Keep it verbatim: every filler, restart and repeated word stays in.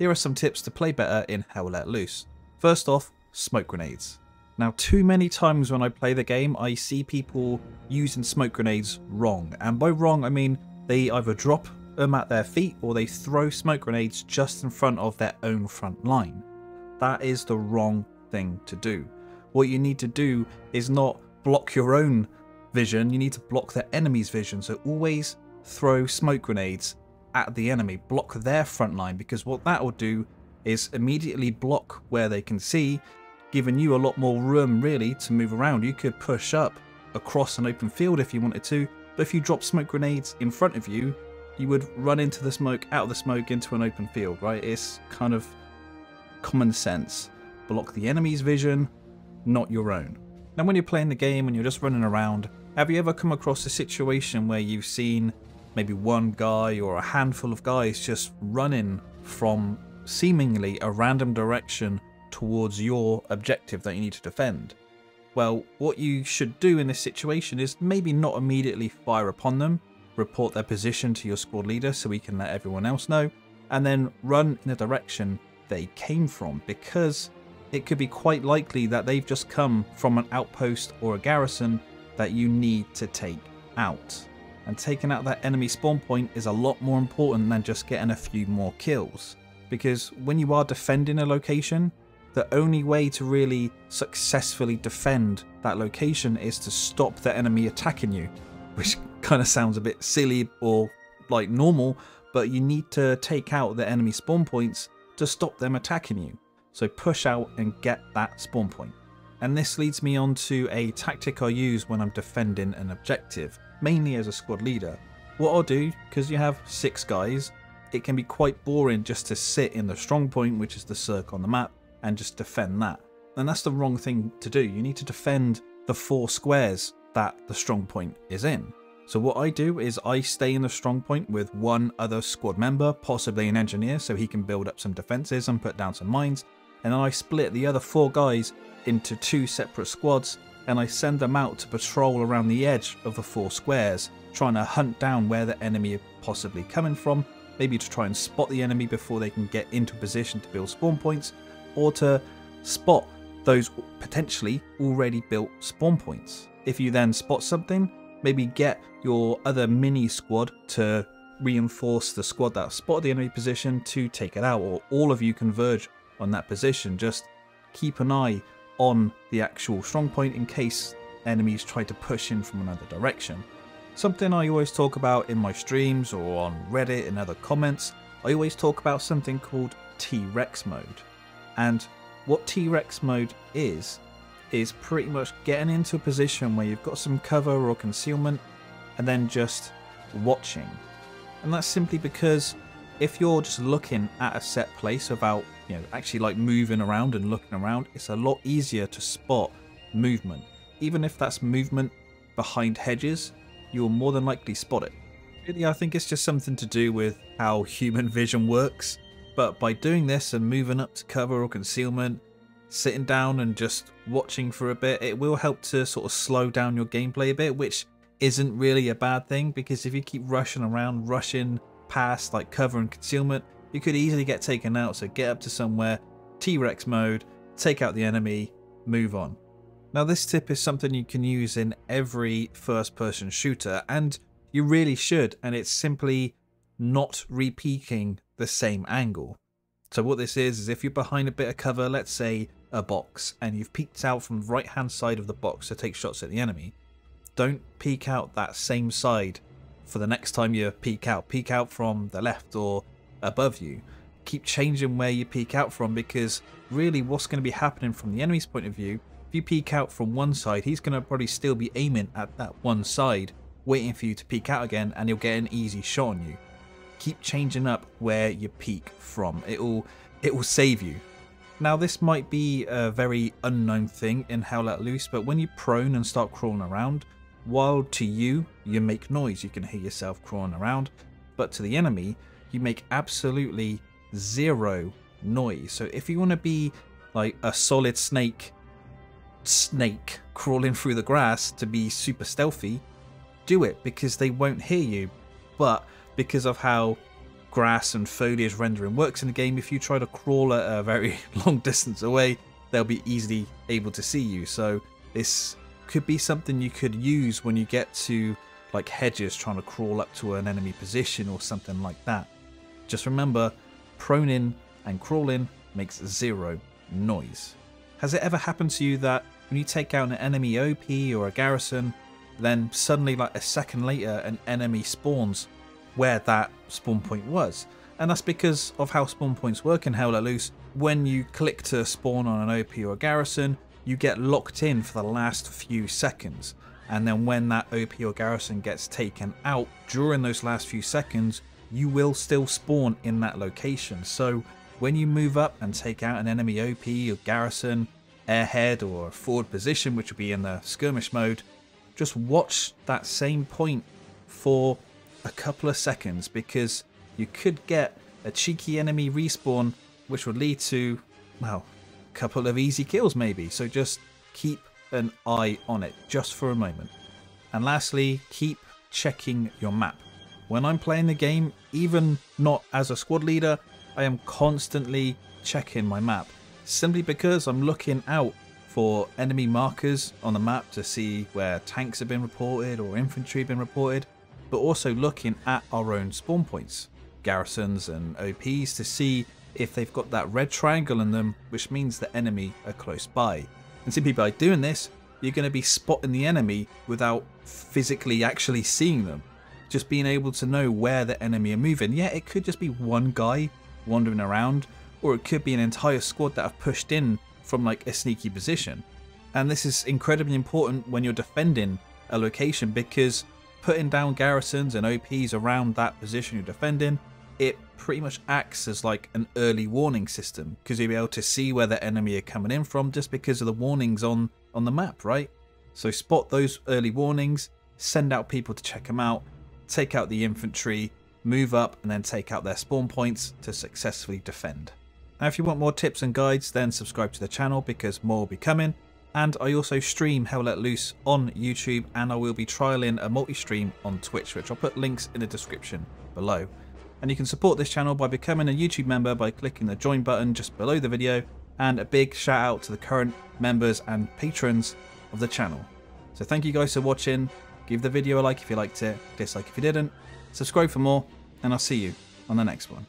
here are some tips to play better in Hell Let Loose. First off, smoke grenades. Now, too many times when I play the game, I see people using smoke grenades wrong. And by wrong, I mean they either drop them at their feet or they throw smoke grenades just in front of their own front line. That is the wrong thing to do. What you need to do is not block your own vision, you need to block the enemy's vision. So always throw smoke grenades at the enemy, block their front line, because what that will do is immediately block where they can see, giving you a lot more room really to move around. You could push up across an open field if you wanted to, but if you drop smoke grenades in front of you, you would run into the smoke, out of the smoke, into an open field, right? It's kind of common sense. Block the enemy's vision, not your own. Now, when you're playing the game and you're just running around, have you ever come across a situation where you've seen maybe one guy or a handful of guys just running from seemingly a random direction towards your objective that you need to defend? Well, what you should do in this situation is maybe not immediately fire upon them, report their position to your squad leader so we can let everyone else know, and then run in the direction they came from, because it could be quite likely that they've just come from an outpost or a garrison that you need to take out. And taking out that enemy spawn point is a lot more important than just getting a few more kills. Because when you are defending a location, the only way to really successfully defend that location is to stop the enemy attacking you, which kind of sounds a bit silly or like normal, but you need to take out the enemy spawn points to stop them attacking you. So push out and get that spawn point. And this leads me on to a tactic I use when I'm defending an objective, mainly as a squad leader. What I'll do, because you have six guys, it can be quite boring just to sit in the strong point, which is the circle on the map, and just defend that. And that's the wrong thing to do. You need to defend the four squares that the strong point is in. So what I do is I stay in the strong point with one other squad member, possibly an engineer, so he can build up some defenses and put down some mines. And then I split the other four guys into two separate squads, and I send them out to patrol around the edge of the four squares, trying to hunt down where the enemy are possibly coming from, maybe to try and spot the enemy before they can get into position to build spawn points, or to spot those potentially already built spawn points. If you then spot something, maybe get your other mini squad to reinforce the squad that spotted the enemy position to take it out, or all of you converge on that position. Just keep an eye on the actual strong point in case enemies try to push in from another direction. Something I always talk about in my streams or on Reddit and other comments, I always talk about something called T-Rex mode. And what T-Rex mode is, is pretty much getting into a position where you've got some cover or concealment and then just watching. And that's simply because if you're just looking at a set place without, you know, actually like moving around and looking around, it's a lot easier to spot movement. Even if that's movement behind hedges, you'll more than likely spot it. Really, I think it's just something to do with how human vision works, but by doing this and moving up to cover or concealment, sitting down and just watching for a bit, it will help to sort of slow down your gameplay a bit, which isn't really a bad thing, because if you keep rushing around, rushing past like cover and concealment, you could easily get taken out. So get up to somewhere, T-Rex mode, take out the enemy, move on. Now, this tip is something you can use in every first-person shooter, and you really should, and it's simply not re-peeking the same angle. So what this is, is if you're behind a bit of cover, let's say a box, and you've peeked out from the right-hand side of the box to take shots at the enemy, don't peek out that same side for the next time you peek out. Peek out from the left or above you. Keep changing where you peek out from, because really what's going to be happening from the enemy's point of view, if you peek out from one side, he's going to probably still be aiming at that one side, waiting for you to peek out again, and he'll get an easy shot on you. Keep changing up where you peek from. It will, it will save you. Now, this might be a very unknown thing in Hell Let Loose, but when you're prone and start crawling around, while to you, you make noise, you can hear yourself crawling around, but to the enemy, you make absolutely zero noise. So if you want to be like a solid snake, snake crawling through the grass to be super stealthy, do it, because they won't hear you. But because of how grass and foliage rendering works in the game, if you try to crawl at a very long distance away, they'll be easily able to see you. So this could be something you could use when you get to like hedges, trying to crawl up to an enemy position or something like that. Just remember, proning and crawling makes zero noise. Has it ever happened to you that when you take out an enemy O P or a garrison, then suddenly like a second later an enemy spawns where that spawn point was? And that's because of how spawn points work in Hell Let Loose. When you click to spawn on an O P or a garrison, you get locked in for the last few seconds. And then when that O P or garrison gets taken out, during those last few seconds, you will still spawn in that location. So when you move up and take out an enemy O P or garrison, airhead or forward position, which will be in the skirmish mode, just watch that same point for a couple of seconds, because you could get a cheeky enemy respawn, which would lead to, well, a couple of easy kills maybe. So just keep an eye on it just for a moment. And lastly, keep checking your map. When I'm playing the game, even not as a squad leader, I am constantly checking my map, simply because I'm looking out for enemy markers on the map to see where tanks have been reported or infantry have been reported, but also looking at our own spawn points, garrisons and O Ps, to see if they've got that red triangle in them, which means the enemy are close by. And simply by doing this, you're going to be spotting the enemy without physically actually seeing them. Just being able to know where the enemy are moving. Yeah, it could just be one guy wandering around, or it could be an entire squad that have pushed in from like a sneaky position. And this is incredibly important when you're defending a location, because putting down garrisons and O Ps around that position you're defending, it pretty much acts as like an early warning system, because you'll be able to see where the enemy are coming in from just because of the warnings on on the map, right? So spot those early warnings, send out people to check them out, take out the infantry, move up and then take out their spawn points to successfully defend. Now, if you want more tips and guides, then subscribe to the channel, because more will be coming. And I also stream Hell Let Loose on YouTube, and I will be trialing a multi-stream on Twitch, which I'll put links in the description below. And you can support this channel by becoming a YouTube member by clicking the join button just below the video. And a big shout out to the current members and patrons of the channel. So thank you guys for watching. Give the video a like if you liked it, dislike if you didn't, subscribe for more, and I'll see you on the next one.